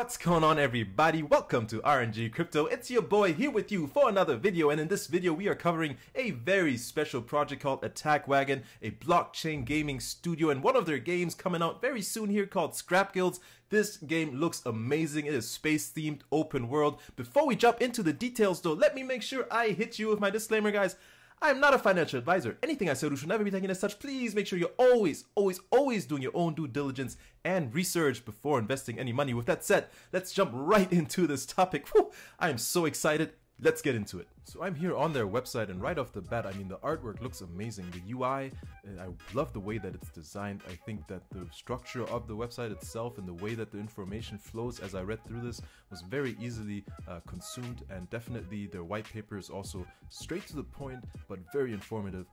What's going on, everybody? Welcome to RNG Crypto. It's your boy here with you for another video, and in this video we are covering a very special project called Attack Wagon, a blockchain gaming studio, and one of their games coming out very soon here called Scrap Guilds. This game looks amazing. It is space themed, open world. Before we jump into the details though, let me make sure I hit you with my disclaimer, guys. I'm not a financial advisor. Anything I said, you should never be taken as such. Please make sure you're always, always doing your own due diligence and research before investing any money. With that said, let's jump right into this topic. Whew, I am so excited. Let's get into it. So I'm here on their website, and right off the bat, I mean, the artwork looks amazing. The UI, I love the way that it's designed. I think that the structure of the website itself and the way that the information flows as I read through this was very easily consumed, and definitely their white paper is also straight to the point, but very informative.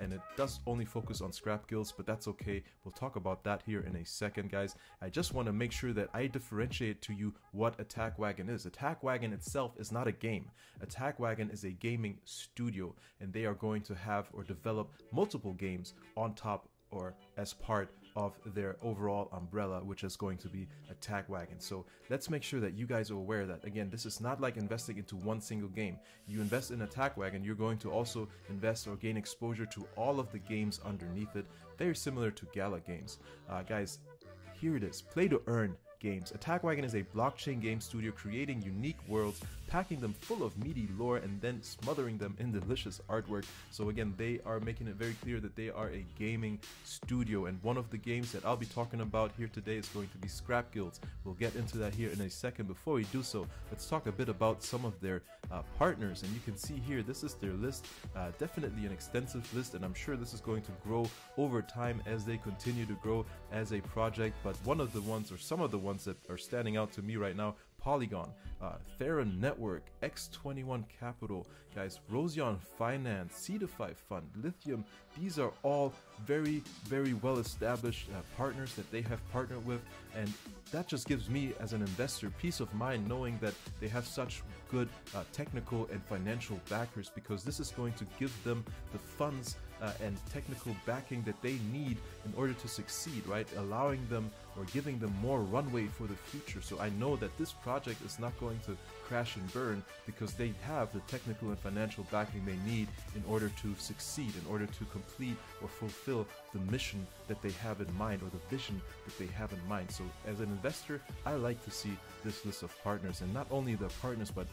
And it does only focus on Scrap Guilds, but that's okay. We'll talk about that here in a second, guys. I just want to make sure that I differentiate to you what Attack Wagon is. Attack Wagon itself is not a game. Attack Wagon is a gaming studio, and they are going to have or develop multiple games on top or as part of their overall umbrella, which is going to be Attack Wagon. So let's make sure that you guys are aware that, again, this is not like investing into one single game. You invest in Attack Wagon, you're going to also invest or gain exposure to all of the games underneath it. Very similar to Gala Games. Guys, here it is, play to earn games. Attack Wagon is a blockchain game studio creating unique worlds, packing them full of meaty lore, and then smothering them in delicious artwork. So again, they are making it very clear that they are a gaming studio, and one of the games that I'll be talking about here today is going to be Scrap Guilds. We'll get into that here in a second. Before we do so, let's talk a bit about some of their partners, and you can see here, this is their list, definitely an extensive list, and I'm sure this is going to grow over time as they continue to grow as a project. But one of the ones, or some of the ones that are standing out to me right now: Polygon, Thera Network, X21 Capital, guys, Roseon Finance, C25 Fund, Lithium. These are all very well established partners that they have partnered with, and that just gives me as an investor peace of mind knowing that they have such good technical and financial backers, because this is going to give them the funds and technical backing that they need in order to succeed, right? Allowing them or giving them more runway for the future. So I know that this project is not going to crash and burn because they have the technical and financial backing they need in order to succeed, in order to complete or fulfill the mission that they have in mind, or the vision that they have in mind. So as an investor, I like to see this list of partners, and not only the partners, but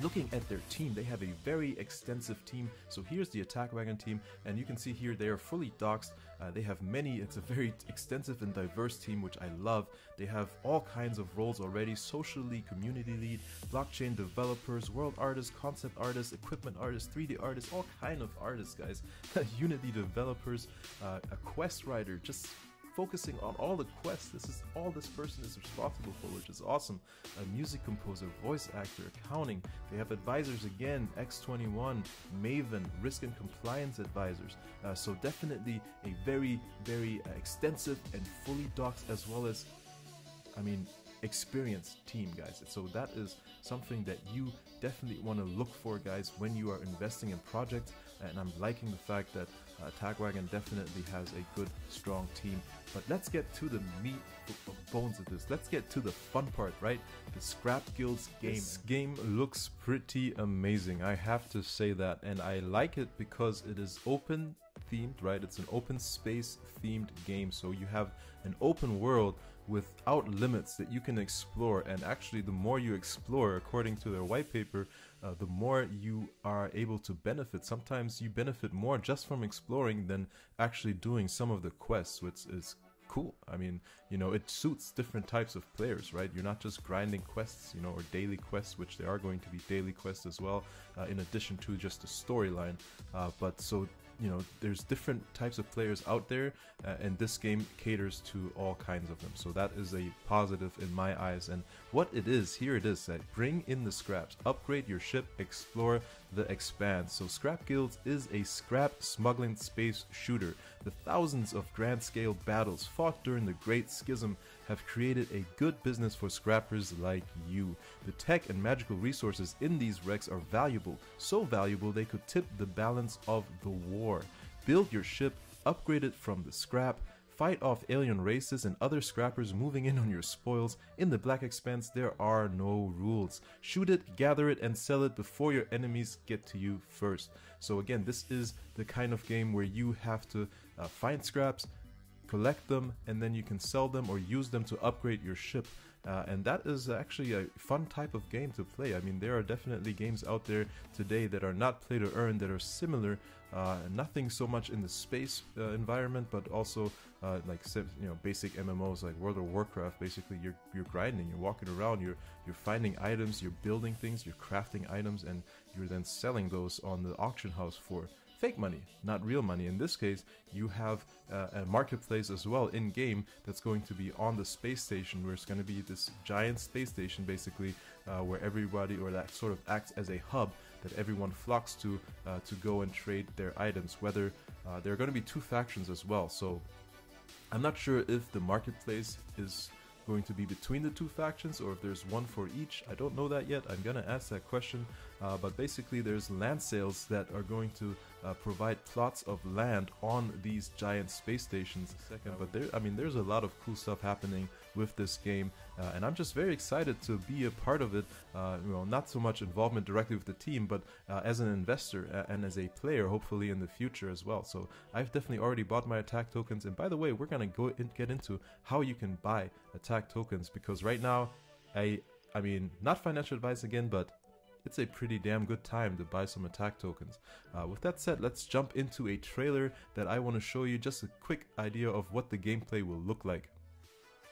looking at their team. They have a very extensive team. So here's the Attack Wagon team, and you can see here they are fully doxed. They have many, it's a very extensive and diverse team, which I love. They have all kinds of roles already: social lead, community lead, blockchain developers, world artists, concept artists, equipment artists, 3D artists, all kind of artists, guys. Unity developers, a quest writer, just focusing on all the quests. This is all this person is responsible for, which is awesome. A music composer, voice actor, accounting. They have advisors again, X21, Maven, risk and compliance advisors. So definitely a very extensive and fully doxed, as well as, I mean, experienced team, guys. So that is something that you definitely want to look for, guys, when you are investing in projects. And I'm liking the fact that Attack Wagon definitely has a good, strong team. But let's get to the meat of bones of this. Let's get to the fun part, right? The Scrap Guilds game. This game looks pretty amazing, I have to say that, and I like it because it is open themed, right? It's an open space themed game, so you have an open world without limits that you can explore. And actually, the more you explore, according to their white paper, the more you are able to benefit. Sometimes you benefit more just from exploring than actually doing some of the quests, which is cool. I mean, you know, it suits different types of players, right? You're not just grinding quests, you know, or daily quests, which there are going to be daily quests as well, in addition to just the storyline. But so, you know, there's different types of players out there, and this game caters to all kinds of them. So that is a positive in my eyes. And what it is, here it is, that bring in the scraps, upgrade your ship, explore the expanse. So Scrap Guilds is a scrap smuggling space shooter. The thousands of grand scale battles fought during the Great Schism have created a good business for scrappers like you. The tech and magical resources in these wrecks are valuable, so valuable they could tip the balance of the war. Build your ship, upgrade it from the scrap, fight off alien races and other scrappers moving in on your spoils. In the Black Expanse there are no rules. Shoot it, gather it, and sell it before your enemies get to you first. So again, this is the kind of game where you have to find scraps, collect them, and then you can sell them or use them to upgrade your ship. And that is actually a fun type of game to play. I mean, there are definitely games out there today that are not play to earn, that are similar, nothing so much in the space environment, but also like, you know, basic MMOs like World of Warcraft. Basically you're grinding, you're walking around, you're finding items, you're building things, you're crafting items, and you're then selling those on the auction house for fake money, not real money. In this case, you have a marketplace as well in game that's going to be on the space station, where it's going to be this giant space station basically, where everybody, or that sort of acts as a hub that everyone flocks to go and trade their items. Whether there are going to be two factions as well, so I'm not sure if the marketplace is going to be between the two factions or if there's one for each. I don't know that yet. I'm gonna ask that question, but basically there's land sales that are going to provide plots of land on these giant space stations. But there, I mean, there's a lot of cool stuff happening with this game, and I'm just very excited to be a part of it. You know, not so much involvement directly with the team, but as an investor and as a player, hopefully in the future as well. So I've definitely already bought my Attack tokens, and by the way, we're gonna go and get into how you can buy Attack tokens, because right now I mean, not financial advice again, but it's a pretty damn good time to buy some Attack tokens. With that said, let's jump into a trailer that I want to show you just a quick idea of what the gameplay will look like.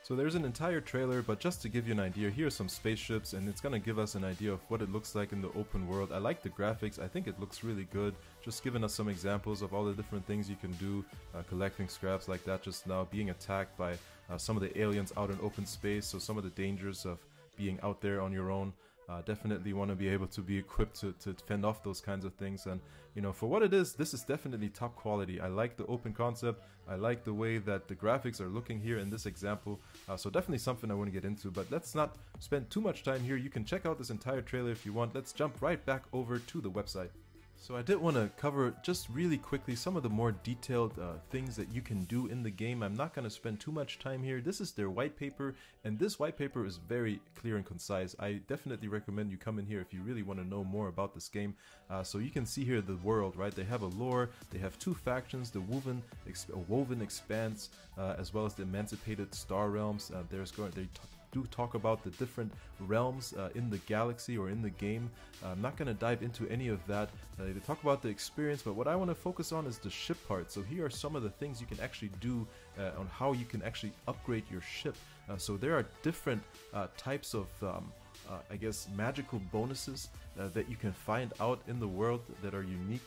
So there's an entire trailer, but just to give you an idea, here are some spaceships, and it's gonna give us an idea of what it looks like in the open world. I like the graphics, I think it looks really good, just giving us some examples of all the different things you can do, collecting scraps like that just now, being attacked by some of the aliens out in open space, so some of the dangers of being out there on your own. Definitely want to be able to be equipped to fend off those kinds of things. And you know, for what it is, this is definitely top quality. I like the open concept, I like the way that the graphics are looking here in this example, so definitely something I want to get into. But let's not spend too much time here. You can check out this entire trailer if you want. Let's jump right back over to the website. So I did want to cover just really quickly some of the more detailed things that you can do in the game. I'm not going to spend too much time here. This is their white paper, and this white paper is very clear and concise. I definitely recommend you come in here if you really want to know more about this game. So you can see here the world, right? They have a lore, they have two factions, the Woven Expanse, as well as the Emancipated Star Realms. They do talk about the different realms in the galaxy or in the game. I'm not going to dive into any of that. They talk about the experience, but what I want to focus on is the ship part. So here are some of the things you can actually do on how you can actually upgrade your ship. So there are different types of I guess magical bonuses that you can find out in the world that are unique.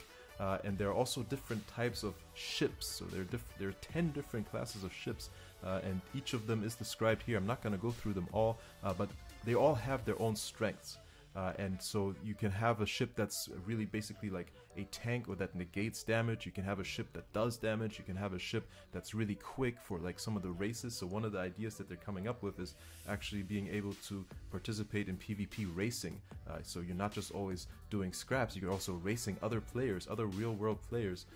And there are also different types of ships, so there are 10 different classes of ships, and each of them is described here. I'm not going to go through them all, but they all have their own strengths. And so you can have a ship that's really basically like a tank or that negates damage. You can have a ship that does damage. You can have a ship that's really quick for like some of the races. So one of the ideas that they're coming up with is actually being able to participate in PvP racing. So you're not just always doing scraps. You're also racing other players, other real world players,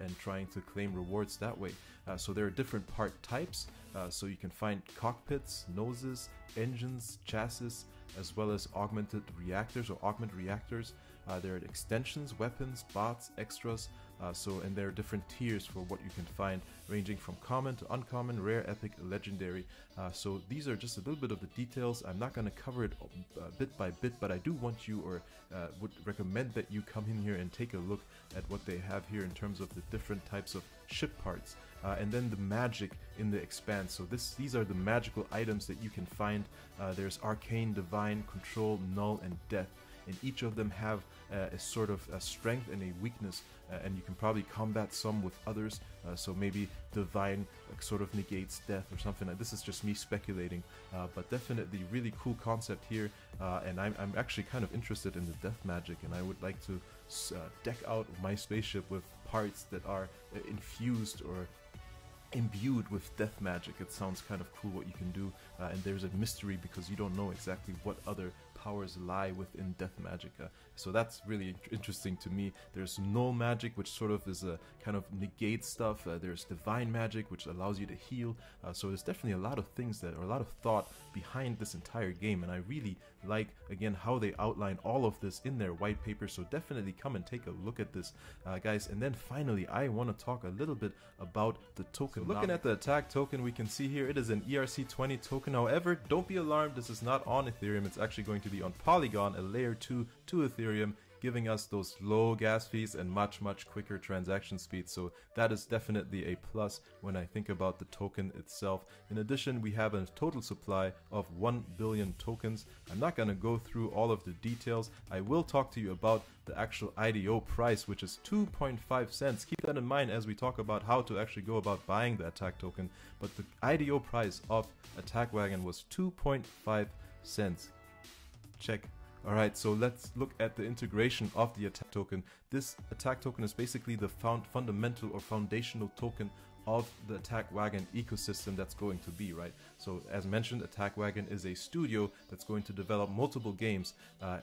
and trying to claim rewards that way. So there are different part types. So you can find cockpits, noses, engines, chassis, as well as augmented reactors or augment reactors. There are extensions, weapons, bots, extras, and there are different tiers for what you can find, ranging from common to uncommon, rare, epic, legendary. So these are just a little bit of the details. I'm not going to cover it bit by bit, but I do want you, or would recommend that you come in here and take a look at what they have here in terms of the different types of ship parts. And then the magic in the Expanse. So these are the magical items that you can find. There's Arcane, Divine, Control, Null, and Death. And each of them have a sort of a strength and a weakness, and you can probably combat some with others. So maybe Divine sort of negates Death or something. This is just me speculating, but definitely really cool concept here. And I'm actually kind of interested in the Death magic, and I would like to deck out my spaceship with parts that are infused or imbued with death magic. It sounds kind of cool what you can do, and there's a mystery because you don't know exactly what other powers lie within Death Magicka. So that's really interesting to me. There's null magic, which sort of is a kind of negate stuff. There's divine magic, which allows you to heal. So there's definitely a lot of things that, or a lot of thought behind this entire game. And I really like, again, how they outline all of this in their white paper. So definitely come and take a look at this, guys. And then finally, I want to talk a little bit about the token. So looking at the Attack token, we can see here it is an ERC20 token. However, don't be alarmed, this is not on Ethereum. It's actually going to be on Polygon, a layer 2 to Ethereum, giving us those low gas fees and much, much quicker transaction speed. So that is definitely a plus when I think about the token itself. In addition, we have a total supply of 1 billion tokens. I'm not going to go through all of the details. I will talk to you about the actual IDO price, which is 2.5 cents. Keep that in mind as we talk about how to actually go about buying the Attack token. But the IDO price of Attack Wagon was 2.5 cents. Check. Alright, so let's look at the integration of the Attack token. This Attack token is basically the fundamental or foundational token of the Attack Wagon ecosystem that's going to be, right? So as mentioned, Attack Wagon is a studio that's going to develop multiple games,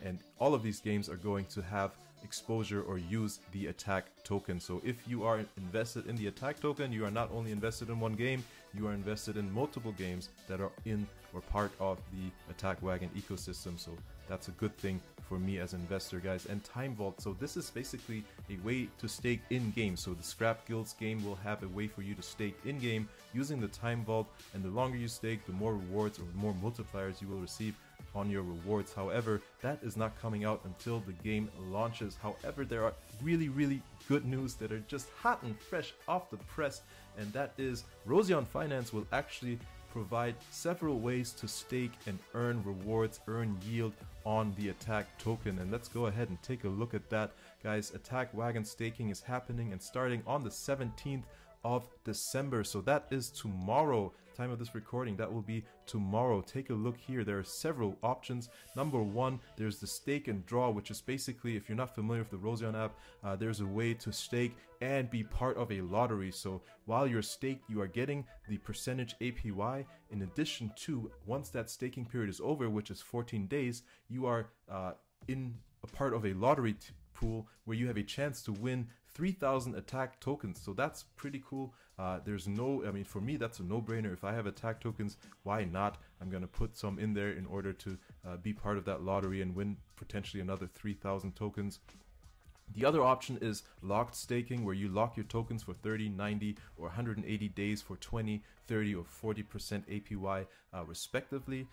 and all of these games are going to have exposure or use the Attack token. So if you are invested in the Attack token, you are not only invested in one game, you are invested in multiple games that are in or part of the Attack Wagon ecosystem. So that's a good thing for me as an investor, guys. And Time Vault, so this is basically a way to stake in game. So the Scrap Guilds game will have a way for you to stake in game using the Time Vault, and the longer you stake, the more rewards or the more multipliers you will receive on your rewards. However, that is not coming out until the game launches. However, there are really good news that are just hot and fresh off the press, and that is Roseon Finance will actually provide several ways to stake and earn rewards, earn yield on the Attack token. And let's go ahead and take a look at that, guys. Attack Wagon staking is happening and starting on the 17th of December, so that is tomorrow. Time of this recording, that will be tomorrow. Take a look here, there are several options. Number one, there's the stake and draw, which is basically, if you're not familiar with the Roseon app, there's a way to stake and be part of a lottery. So while you're staked, you are getting the percentage APY. In addition to, once that staking period is over, which is 14 days, you are in a part of a lottery pool where you have a chance to win 3,000 Attack tokens. So that's pretty cool. There's no, I mean, for me, that's a no-brainer. If I have Attack tokens, why not? I'm going to put some in there in order to be part of that lottery and win potentially another 3,000 tokens. The other option is locked staking, where you lock your tokens for 30, 90, or 180 days for 20, 30, or 40% APY respectively.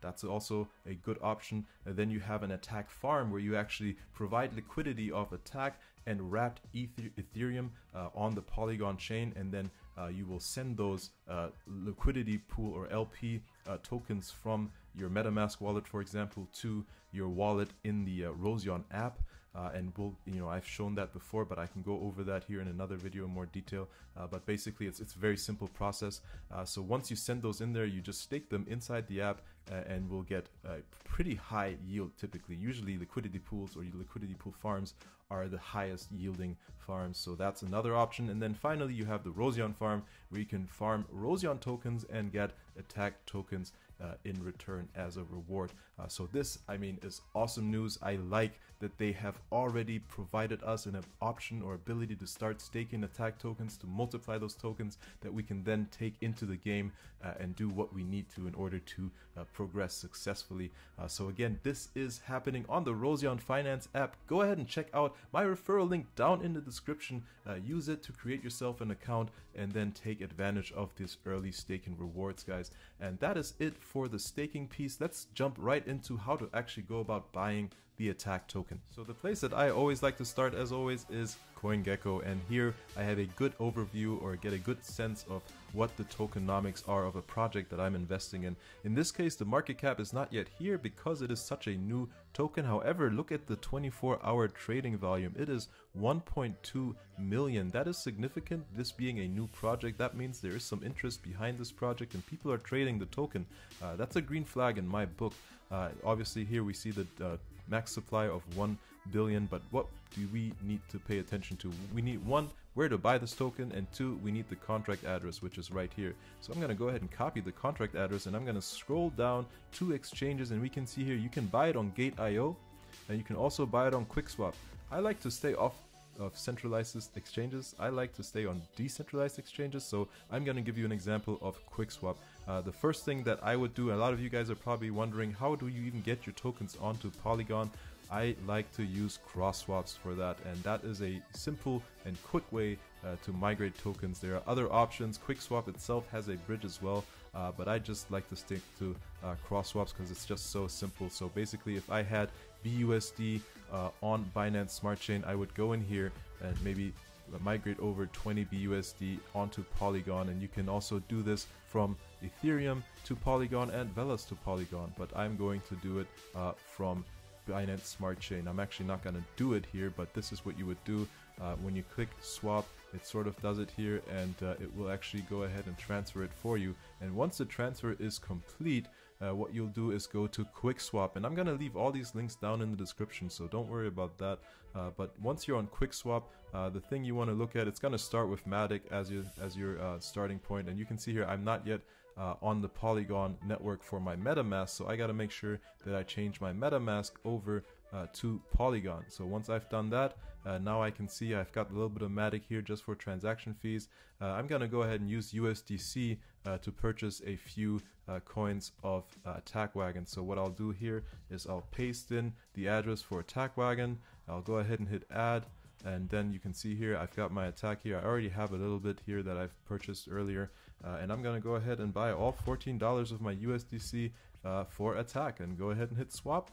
That's also a good option. And then you have an Attack farm, where you actually provide liquidity of Attack and wrapped Ethereum on the Polygon chain, and then you will send those liquidity pool or LP tokens from your MetaMask wallet, for example, to your wallet in the Roseon app. And we'll, you know, I've shown that before, but I can go over that here in another video in more detail. But basically, it's a very simple process. So once you send those in there, you just stake them inside the app, and we'll get a pretty high yield typically. Usually liquidity pools or liquidity pool farms are the highest yielding farms. So that's another option. And then finally, you have the Roseon farm, where you can farm Roseon tokens and get Attack tokens in return as a reward. So this, I mean, is awesome news. I like that they have already provided us an option or ability to start staking Attack tokens, to multiply those tokens that we can then take into the game and do what we need to in order to progress successfully. So again, this is happening on the Roseon Finance app. Go ahead and check out my referral link down in the description. Use it to create yourself an account and then take advantage of this early staking rewards, guys. And that is it for the staking piece. Let's jump right into how to actually go about buying the Attack token. So the place that I always like to start, as always, is CoinGecko, and here I have a good overview or get a good sense of what the tokenomics are of a project that I'm investing in. In this case, the market cap is not yet here because it is such a new token. However, look at the 24-hour trading volume. It is 1.2 million. That is significant. This being a new project, that means there is some interest behind this project and people are trading the token. That's a green flag in my book. Obviously, here we see the max supply of 1 billion, but what do we need to pay attention to? We need one, where to buy this token, and 2, we need the contract address, which is right here. So I'm going to go ahead and copy the contract address, and I'm going to scroll down to exchanges, and we can see here you can buy it on Gate.io, and you can also buy it on QuickSwap. I like to stay off of centralized exchanges. I like to stay on decentralized exchanges, so I'm going to give you an example of QuickSwap. The first thing that I would do, a lot of you guys are probably wondering, how do you even get your tokens onto Polygon? I like to use cross swaps for that, and that is a simple and quick way to migrate tokens. There are other options. QuickSwap itself has a bridge as well, but I just like to stick to cross swaps because it's just so simple. So basically, if I had BUSD on Binance Smart Chain, I would go in here and maybe migrate over 20 BUSD onto Polygon, and you can also do this from Ethereum to Polygon and Velas to Polygon, but I'm going to do it from Binance Smart Chain. I'm actually not going to do it here, but this is what you would do when you click swap. It sort of does it here, and it will actually go ahead and transfer it for you. And once the transfer is complete, what you'll do is go to QuickSwap, and I'm going to leave all these links down in the description, so don't worry about that. But once you're on QuickSwap, the thing you want to look at, it's going to start with Matic as your starting point, and you can see here I'm not yet on the Polygon network for my MetaMask, so I got to make sure that I change my MetaMask over to Polygon. So once I've done that, now I can see I've got a little bit of Matic here just for transaction fees. I'm gonna go ahead and use USDC to purchase a few coins of Attack Wagon. So what I'll do here is I'll paste in the address for Attack Wagon. I'll go ahead and hit add, and then you can see here I've got my attack here. I already have a little bit here that I've purchased earlier, and I'm gonna go ahead and buy all $14 of my USDC for Attack, and go ahead and hit swap.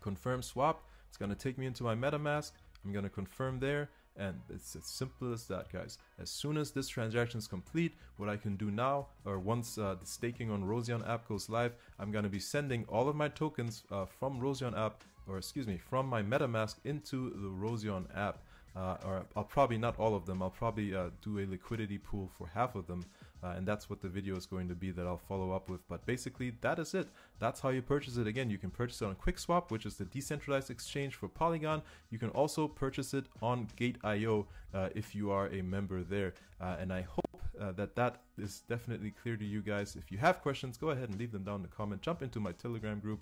Confirm swap. It's going to take me into my MetaMask. I'm going to confirm there, and it's as simple as that, guys. As soon as this transaction is complete, what I can do now, or once the staking on Roseon app goes live, I'm going to be sending all of my tokens from Roseon app, or excuse me, from my MetaMask into the Roseon app. Or I'll probably not all of them. I'll probably do a liquidity pool for half of them, and that's what the video is going to be that I'll follow up with. But basically, that is it. That's how you purchase it. Again, you can purchase it on QuickSwap, which is the decentralized exchange for Polygon. You can also purchase it on Gate.io if you are a member there. And I hope that is definitely clear to you guys. If you have questions, go ahead and leave them down in the comment. Jump into my Telegram group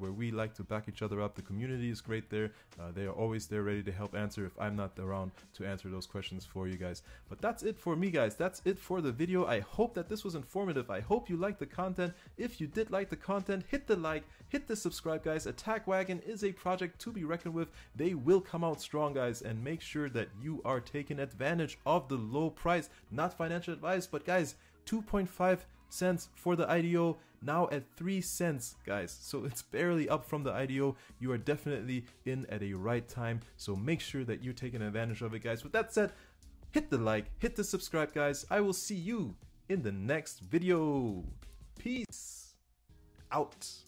where we like to back each other up. The community is great there. They are always there ready to help answer if I'm not around to answer those questions for you guys. But that's it for me, guys. That's it for the video. I hope that this was informative. I hope you liked the content. If you did like the content, hit the like, hit the subscribe, guys. Attack Wagon is a project to be reckoned with. They will come out strong, guys, and make sure that you are taking advantage of the low price. Not financial advice, but guys, 2.5 cents for the IDO, now at 3 cents, guys, so it's barely up from the IDO. You are definitely in at a right time, so make sure that you're taking advantage of it, guys. With that said, hit the like, hit the subscribe, guys. I will see you in the next video. Peace out.